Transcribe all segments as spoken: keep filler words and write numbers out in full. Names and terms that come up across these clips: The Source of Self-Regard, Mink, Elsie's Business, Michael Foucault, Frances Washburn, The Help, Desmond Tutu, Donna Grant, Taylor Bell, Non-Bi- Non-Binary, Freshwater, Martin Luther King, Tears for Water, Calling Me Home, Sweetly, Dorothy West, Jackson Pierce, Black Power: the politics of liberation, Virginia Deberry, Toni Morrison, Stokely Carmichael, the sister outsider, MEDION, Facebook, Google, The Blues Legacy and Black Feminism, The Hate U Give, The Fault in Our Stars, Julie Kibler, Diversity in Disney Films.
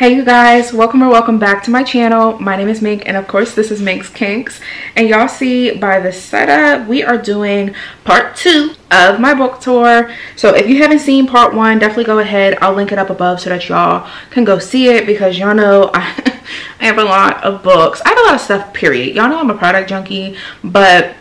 Hey you guys, welcome or welcome back to my channel. My name is Mink and of course this is Mink's Kinks, and y'all see by the setup we are doing part two of my book tour. So if you haven't seen part one, definitely go ahead. I'll link it up above so that y'all can go see it, because y'all know I, I have a lot of books. I have a lot of stuff, period. Y'all know I'm a product junkie, but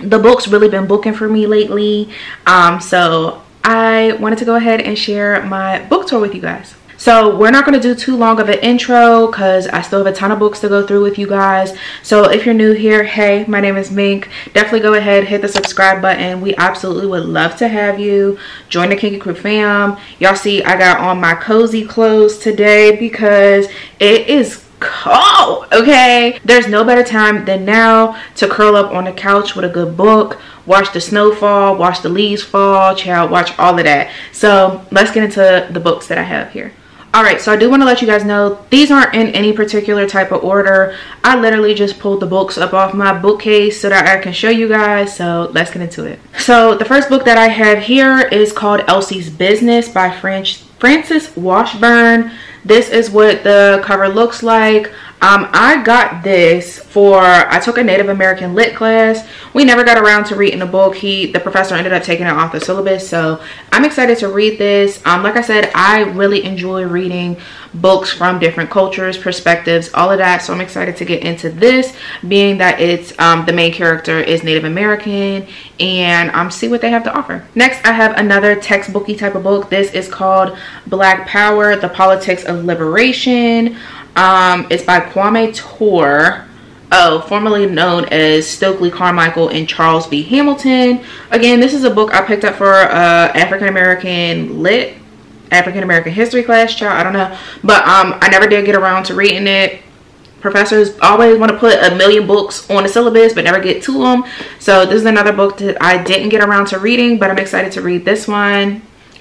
the book's really been booking for me lately. Um, so I wanted to go ahead and share my book tour with you guys. So we're not going to do too long of an intro because I still have a ton of books to go through with you guys. So if you're new here, hey, my name is Mink. Definitely go ahead, hit the subscribe button. We absolutely would love to have you join the Kinky Crew fam. Y'all see I got on my cozy clothes today because it is cold, okay? There's no better time than now to curl up on the couch with a good book, watch the snow fall, watch the leaves fall, child, watch all of that. So let's get into the books that I have here. Alright, so I do want to let you guys know these aren't in any particular type of order. I literally just pulled the books up off my bookcase so that I can show you guys. So let's get into it. So the first book that I have here is called Elsie's Business by Frances Washburn. This is what the cover looks like. Um, I got this for, I took a Native American lit class. We never got around to reading the book. He, the professor ended up taking it off the syllabus. So I'm excited to read this. Um, like I said, I really enjoy reading books from different cultures, perspectives, all of that. So I'm excited to get into this, being that it's um, the main character is Native American, and um, see what they have to offer. Next, I have another textbooky type of book. This is called Black Power: The Politics of Liberation. Um, it's by Kwame Toure, oh, formerly known as Stokely Carmichael and Charles B. Hamilton. Again, this is a book I picked up for uh, African-American lit, African-American history class, child, I don't know. But um, I never did get around to reading it. Professors always want to put a million books on the syllabus but never get to them. So this is another book that I didn't get around to reading, but I'm excited to read this one.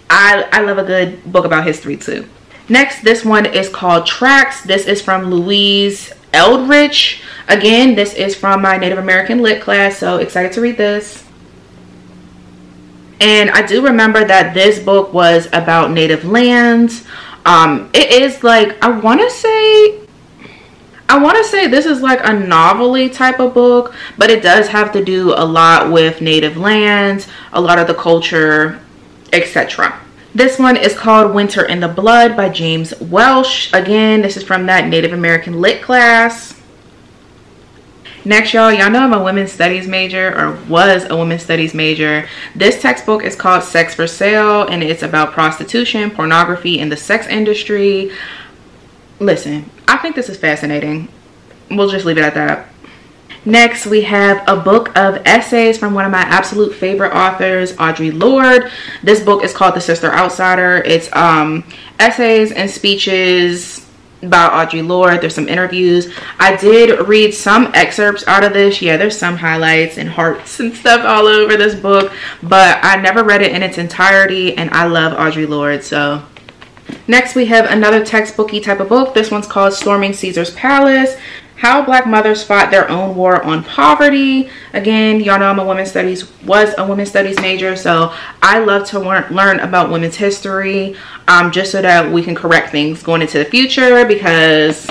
I, I love a good book about history too. Next, this one is called Tracks. This is from Louise Erdrich. Again, this is from my Native American lit class, so excited to read this. And I do remember that this book was about native lands. Um, it is like, I want to say... I want to say this is like a novel-y type of book, but it does have to do a lot with native lands, a lot of the culture, et cetera. This one is called Winter in the Blood by James Welch. Again, this is from that Native American lit class. Next, y'all, y'all know I'm a women's studies major, or was a women's studies major. This textbook is called Sex for Sale, and it's about prostitution, pornography, and the sex industry. Listen, I think this is fascinating. We'll just leave it at that. Next, we have a book of essays from one of my absolute favorite authors, Audre Lorde. This book is called The Sister Outsider. It's um, essays and speeches by Audre Lorde. There's some interviews. I did read some excerpts out of this. Yeah, there's some highlights and hearts and stuff all over this book, but I never read it in its entirety, and I love Audre Lorde, so... Next, we have another textbooky type of book. This one's called Storming Caesar's Palace: How Black Mothers Fought Their Own War on Poverty. Again, y'all know I'm a women's studies, was a women's studies major, so I love to learn, learn about women's history, um, just so that we can correct things going into the future, because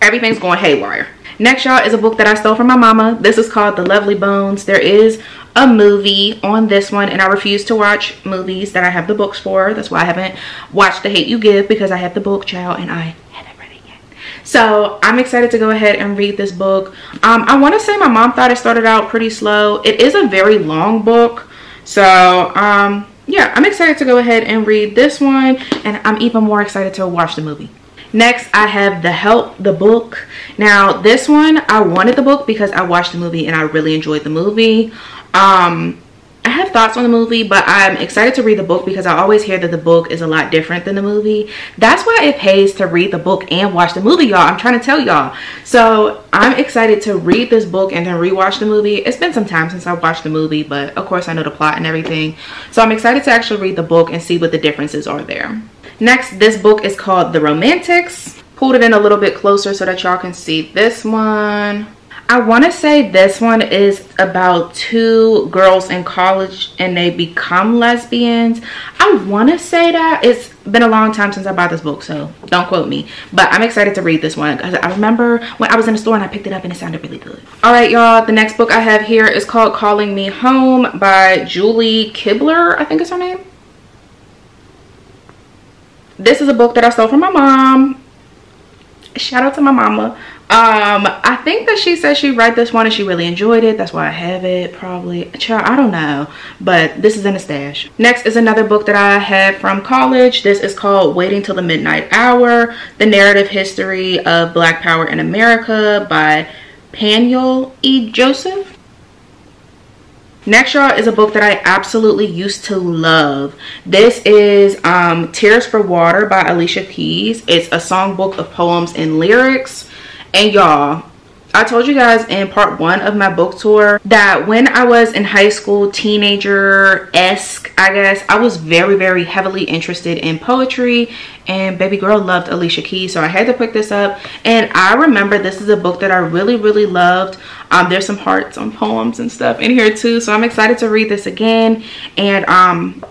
everything's going haywire. Next, y'all, is a book that I stole from my mama. This is called The Lovely Bones. There is a movie on this one, and I refuse to watch movies that I have the books for. That's why I haven't watched The Hate U Give, because I have the book, child, and I haven't read it yet. So I'm excited to go ahead and read this book. Um, I want to say my mom thought it started out pretty slow. It is a very long book. So um, yeah, I'm excited to go ahead and read this one, and I'm even more excited to watch the movie. Next, I have The Help, the book. Now, this one, I wanted the book because I watched the movie and I really enjoyed the movie. Um, I have thoughts on the movie, but I'm excited to read the book because I always hear that the book is a lot different than the movie. That's why it pays to read the book and watch the movie, y'all. I'm trying to tell y'all. So, I'm excited to read this book and then rewatch the movie. It's been some time since I've watched the movie, but of course I know the plot and everything. So, I'm excited to actually read the book and see what the differences are there. Next, this book is called The Romantics. Pulled it in a little bit closer so that y'all can see this one. I want to say this one is about two girls in college and they become lesbians. I want to say that it's been a long time since I bought this book, so don't quote me, but I'm excited to read this one. I remember when I was in the store and I picked it up and it sounded really good. All right, y'all, the next book I have here is called Calling Me Home by Julie Kibler, I think is her name. This is a book that I stole from my mom. Shout out to my mama. Um, I think that she said she read this one and she really enjoyed it. That's why I have it, probably. Child, I don't know, but this is in a stash. Next is another book that I had from college. This is called Waiting Till the Midnight Hour, The Narrative History of Black Power in America by Paniel E. Joseph. Next, y'all, is a book that I absolutely used to love. This is um, Tears for Water by Alicia Keys. It's a songbook of poems and lyrics. And y'all, I told you guys in part one of my book tour that when I was in high school, teenager-esque, I guess, I was very, very heavily interested in poetry, and baby girl loved Alicia Keys, so I had to pick this up. And I remember this is a book that I really, really loved. Um, there's some hearts on poems and stuff in here too, so I'm excited to read this again and um,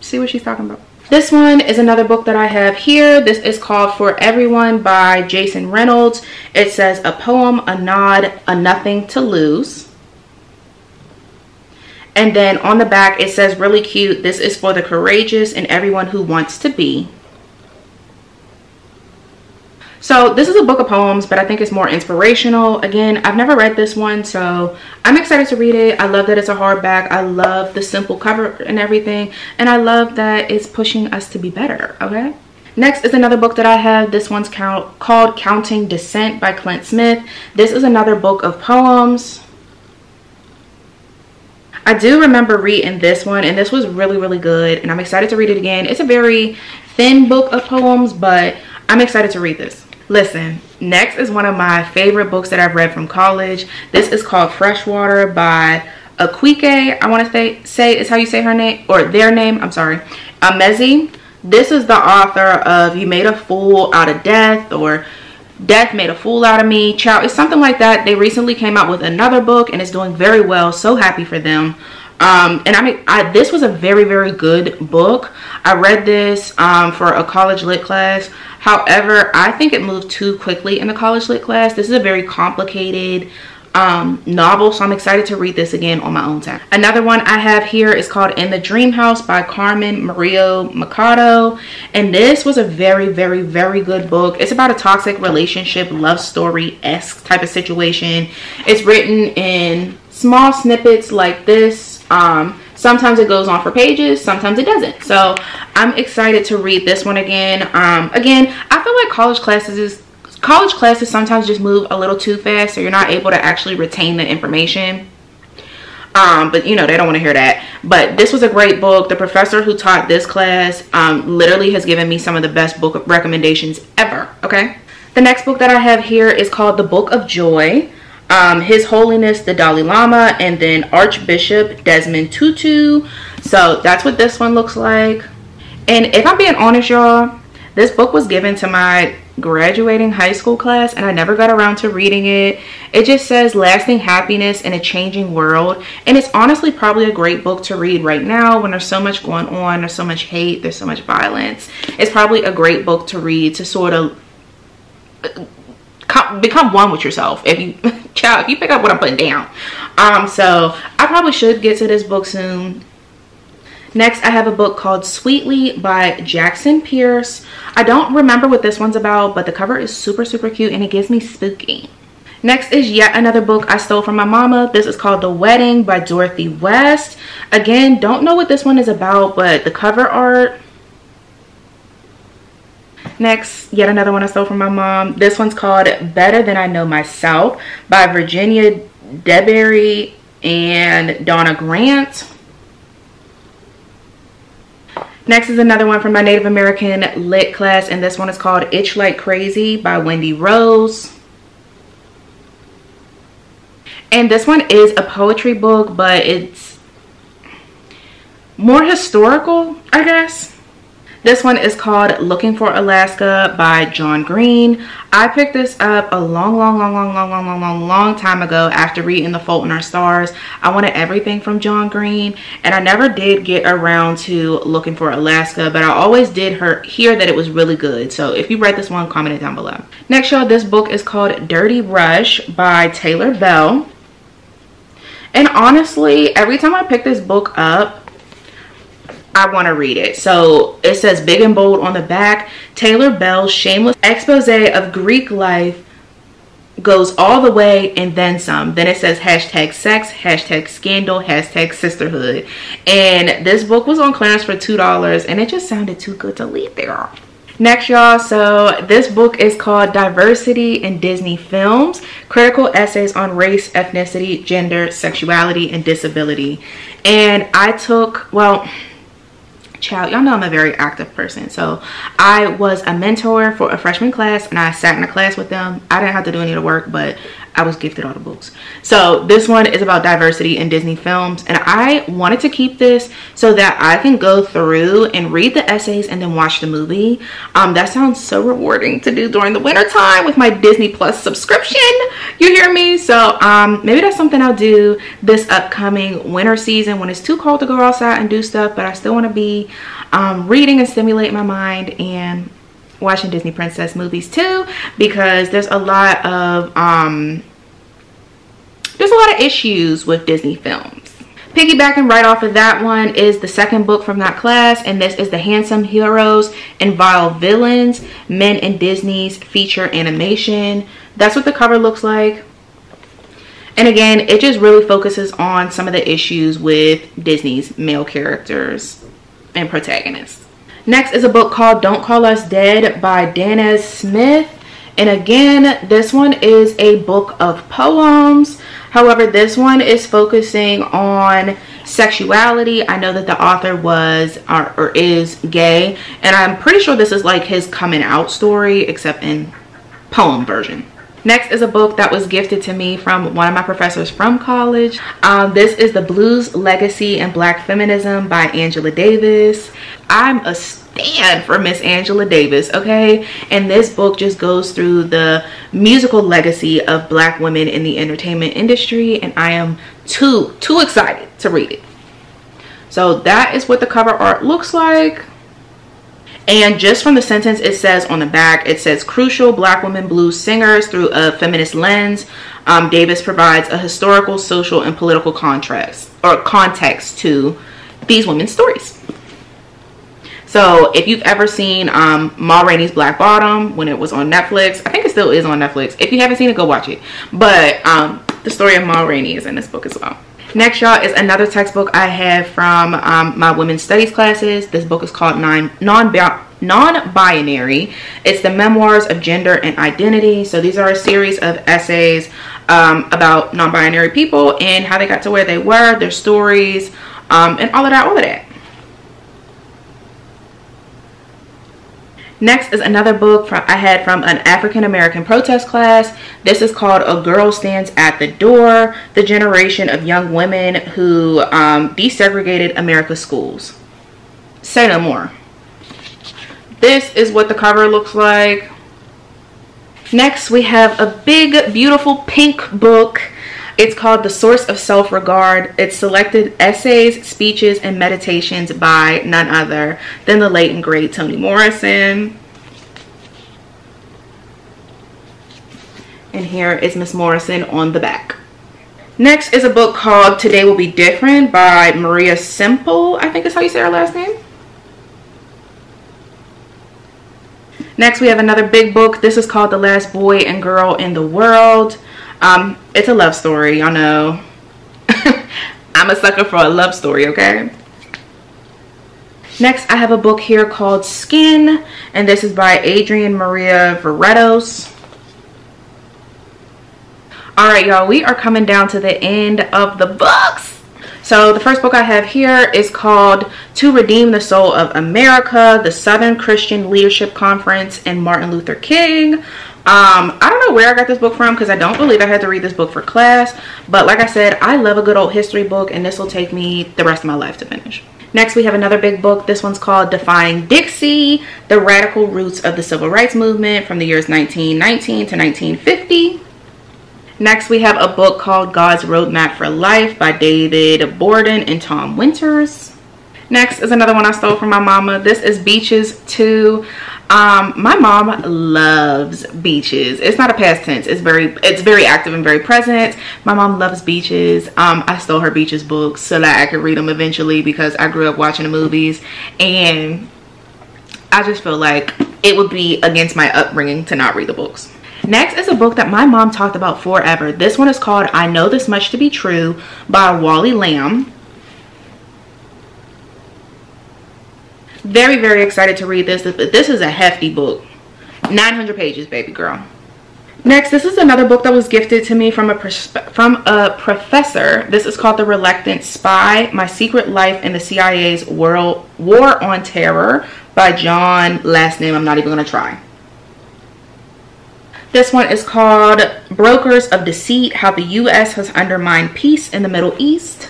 see what she's talking about. This one is another book that I have here. This is called For Everyone by Jason Reynolds. It says, a poem, a nod, a nothing to lose. And then on the back, it says really cute, this is for the courageous and everyone who wants to be. So this is a book of poems, but I think it's more inspirational. Again, I've never read this one, so I'm excited to read it. I love that it's a hardback. I love the simple cover and everything. And I love that it's pushing us to be better, okay? Next is another book that I have. This one's count called Counting Descent by Clint Smith. This is another book of poems. I do remember reading this one, and this was really, really good. And I'm excited to read it again. It's a very thin book of poems, but I'm excited to read this. Listen, next is one of my favorite books that I've read from college. This is called Freshwater by Akweke, I want to say, say is how you say her name, or their name, I'm sorry, Amezi. This is the author of You Made a Fool Out of Death, or Death Made a Fool Out of Me. Child, it's something like that. They recently came out with another book and it's doing very well. So happy for them. Um, and I mean, I, this was a very, very good book. I read this um, for a college lit class. However, I think it moved too quickly in the college lit class. This is a very complicated um, novel, so I'm excited to read this again on my own time. Another one I have here is called In the Dream House by Carmen Murillo Mercado. And this was a very, very, very good book. It's about a toxic relationship, love story-esque type of situation. It's written in small snippets like this. Um, sometimes it goes on for pages, sometimes it doesn't. So I'm excited to read this one again. Um, again, I feel like college classes is, college classes sometimes just move a little too fast, so you're not able to actually retain the information. Um, but you know, they don't want to hear that. But this was a great book. The professor who taught this class um, literally has given me some of the best book recommendations ever, okay? The next book that I have here is called The Book of Joy. Um, His Holiness the Dalai Lama, and then Archbishop Desmond Tutu. So that's what this one looks like. And if I'm being honest, y'all, this book was given to my graduating high school class and I never got around to reading it. It just says lasting happiness in a changing world. And it's honestly probably a great book to read right now when there's so much going on, there's so much hate, there's so much violence. It's probably a great book to read to sort of become one with yourself. If you child, if you pick up what I'm putting down. Um, so I probably should get to this book soon. Next, I have a book called Sweetly by Jackson Pierce. I don't remember what this one's about, but the cover is super, super cute and it gives me spooky. Next is yet another book I stole from my mama. This is called The Wedding by Dorothy West. Again, don't know what this one is about, but the cover art. Next, yet another one I stole from my mom. This one's called Better Than I Know Myself by Virginia DeBerry and Donna Grant. Next is another one from my Native American lit class, and this one is called Itch Like Crazy by Wendy Rose. And this one is a poetry book, but it's more historical, I guess. This one is called Looking for Alaska by John Green. I picked this up a long, long, long, long, long, long, long, long, long time ago after reading The Fault in Our Stars. I wanted everything from John Green, and I never did get around to Looking for Alaska, but I always did hear that it was really good. So if you read this one, comment it down below. Next, y'all, this book is called Dirty Rush by Taylor Bell. And honestly, every time I pick this book up, I want to read it. So it says big and bold on the back, Taylor Bell's shameless expose of Greek life goes all the way and then some. Then it says hashtag sex, hashtag scandal, hashtag sisterhood. And this book was on clearance for two dollars, and it just sounded too good to leave there. Next, y'all, so this book is called Diversity in Disney Films, Critical Essays on Race, Ethnicity, Gender, Sexuality, and Disability. And I took, well, child, y'all know I'm a very active person, so I was a mentor for a freshman class, and I sat in a class with them. I didn't have to do any of the work, but I was gifted all the books. So this one is about diversity in Disney films, and I wanted to keep this so that I can go through and read the essays and then watch the movie. Um that sounds so rewarding to do during the winter time with my Disney Plus subscription, you hear me? So um maybe that's something I'll do this upcoming winter season when it's too cold to go outside and do stuff, but I still want to be um reading and stimulate my mind and watching Disney princess movies too, because there's a lot of um there's a lot of issues with Disney films. Piggybacking right off of that one is the second book from that class, and this is The Handsome Heroes and Vile Villains, Men in Disney's Feature Animation. That's what the cover looks like. And again, it just really focuses on some of the issues with Disney's male characters and protagonists. Next is a book called Don't Call Us Dead by Danez Smith. And again, this one is a book of poems. However, this one is focusing on sexuality. I know that the author was or, or is gay, and I'm pretty sure this is like his coming out story, except in poem version. Next is a book that was gifted to me from one of my professors from college. Um, this is The Blues, Legacy, and Black Feminism by Angela Davis. I'm a stan for Miss Angela Davis, okay? And this book just goes through the musical legacy of Black women in the entertainment industry, and I am too, too excited to read it. So that is what the cover art looks like. And just from the sentence it says on the back, it says crucial Black women blues singers through a feminist lens. Um, Davis provides a historical, social, and political context or context to these women's stories. So if you've ever seen um, Ma Rainey's Black Bottom when it was on Netflix, I think it still is on Netflix. If you haven't seen it, go watch it. But um, the story of Ma Rainey is in this book as well. Next, y'all, is another textbook I have from um, my women's studies classes. This book is called Non-Binary. It's the memoirs of gender and identity. So these are a series of essays um, about non-binary people and how they got to where they were, their stories, um, and all of that, all of that. Next is another book from, I had from an African-American protest class. This is called A Girl Stands at the Door, the generation of young women who um, desegregated America's schools. Say no more. This is what the cover looks like. Next, we have a big, beautiful pink book. It's called The Source of Self-Regard. It's selected essays, speeches, and meditations by none other than the late and great Toni Morrison. And here is Miss Morrison on the back. Next is a book called Today Will Be Different by Maria Semple. I think is how you say her last name. Next, we have another big book. This is called The Last Boy and Girl in the World. Um, it's a love story, y'all know. I'm a sucker for a love story, okay? Next, I have a book here called Skin, and this is by Adrienne Maria Varetos. All right, y'all, we are coming down to the end of the books. So the first book I have here is called To Redeem the Soul of America, the Southern Christian Leadership Conference and Martin Luther King. Um, I don't know where I got this book from because I don't believe I had to read this book for class, but like I said, I love a good old history book, and this will take me the rest of my life to finish. Next, we have another big book. This one's called Defying Dixie, The Radical Roots of the Civil Rights Movement from the years nineteen nineteen to nineteen fifty. Next, we have a book called God's Roadmap for Life by David Borden and Tom Winters. Next is another one I stole from my mama. This is Beaches two. Um, my mom loves beaches. It's not a past tense. It's very, it's very active and very present. My mom loves beaches. Um, I stole her beaches books so that I could read them eventually because I grew up watching the movies, and I just feel like it would be against my upbringing to not read the books. Next is a book that my mom talked about forever. This one is called I Know This Much to Be True by Wally Lamb. Very, very excited to read this. This is a hefty book. nine hundred pages, baby girl. Next, this is another book that was gifted to me from a, from a professor. This is called The Reluctant Spy, My Secret Life in the C I A's World War on Terror by John, last name I'm not even going to try. This one is called Brokers of Deceit, How the U S Has Undermined Peace in the Middle East.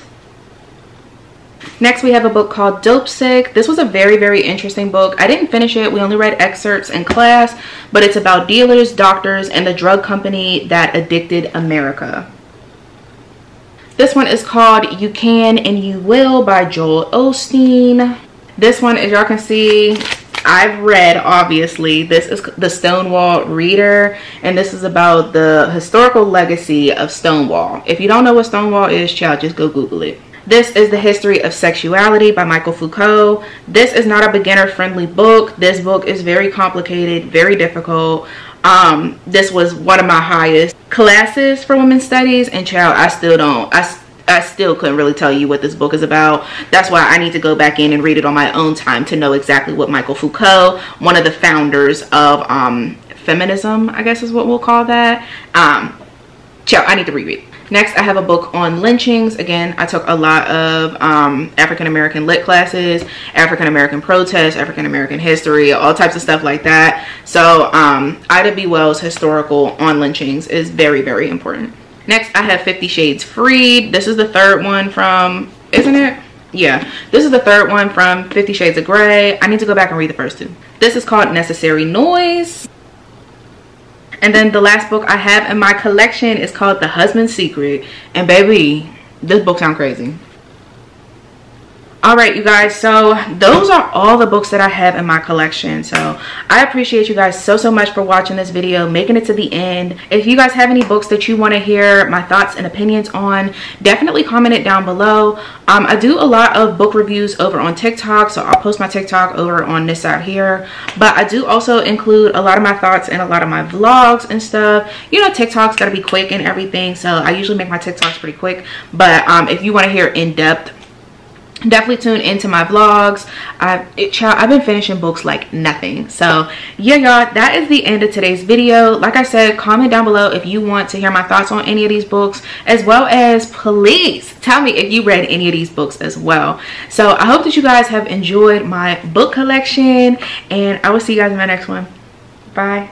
Next, we have a book called Dope Sick. This was a very, very interesting book. I didn't finish it. We only read excerpts in class, but it's about dealers, doctors, and the drug company that addicted America. This one is called You Can and You Will by Joel Osteen. This one, as y'all can see, I've read, obviously. This is the Stonewall Reader, and this is about the historical legacy of Stonewall. If you don't know what Stonewall is, child, just go Google it. This is The History of Sexuality by Michael Foucault. This is not a beginner-friendly book. This book is very complicated, very difficult. Um, this was one of my highest classes for women's studies, and child, I still don't. I, I still couldn't really tell you what this book is about. That's why I need to go back in and read it on my own time to know exactly what Michael Foucault, one of the founders of um, feminism, I guess is what we'll call that. Um, child, I need to reread it. Next, I have a book on lynchings. Again, I took a lot of um, African-American lit classes, African-American protests, African-American history, all types of stuff like that. So um, Ida B. Wells' historical on lynchings is very, very important. Next, I have Fifty Shades Freed. This is the third one from, isn't it? Yeah, this is the third one from Fifty Shades of Grey. I need to go back and read the first two. This is called Necessary Noise. And then the last book I have in my collection is called The Husband's Secret. And baby, this book sounds crazy. All right, you guys. So those are all the books that I have in my collection. So I appreciate you guys so, so much for watching this video, making it to the end. If you guys have any books that you want to hear my thoughts and opinions on, definitely comment it down below. Um, I do a lot of book reviews over on TikTok. So I'll post my TikTok over on this side here. But I do also include a lot of my thoughts and a lot of my vlogs and stuff. You know, TikTok's got to be quick and everything. So I usually make my TikToks pretty quick. But um, if you want to hear in-depth, definitely tune into my vlogs. I've, it, child, I've been finishing books like nothing. So yeah, y'all, that is the end of today's video. Like I said, comment down below if you want to hear my thoughts on any of these books, as well as please tell me if you read any of these books as well. So I hope that you guys have enjoyed my book collection, and I will see you guys in my next one. Bye.